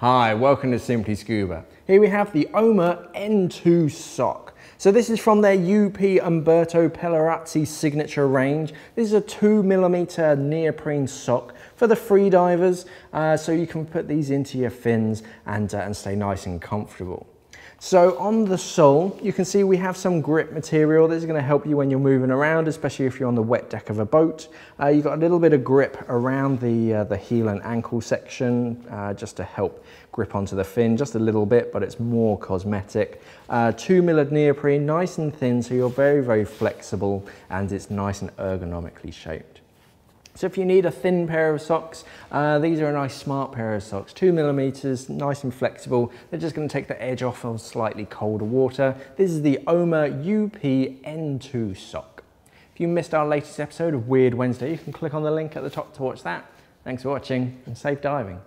Hi, welcome to Simply Scuba. Here we have the UP N2 sock. So this is from their UP Umberto Pellarazzi signature range. This is a 2mm neoprene sock for the freedivers, so you can put these into your fins and stay nice and comfortable. So on the sole, you can see we have some grip material. This is going to help you when you're moving around, especially if you're on the wet deck of a boat. You've got a little bit of grip around the heel and ankle section, just to help grip onto the fin just a little bit, but it's more cosmetic. 2mm neoprene, nice and thin, so you're very, very flexible, and it's nice and ergonomically shaped. So if you need a thin pair of socks, these are a nice smart pair of socks, 2mm, nice and flexible. They're just going to take the edge off of slightly colder water. This is the UP N2 sock. If you missed our latest episode of Weird Wednesday, you can click on the link at the top to watch that. Thanks for watching and safe diving.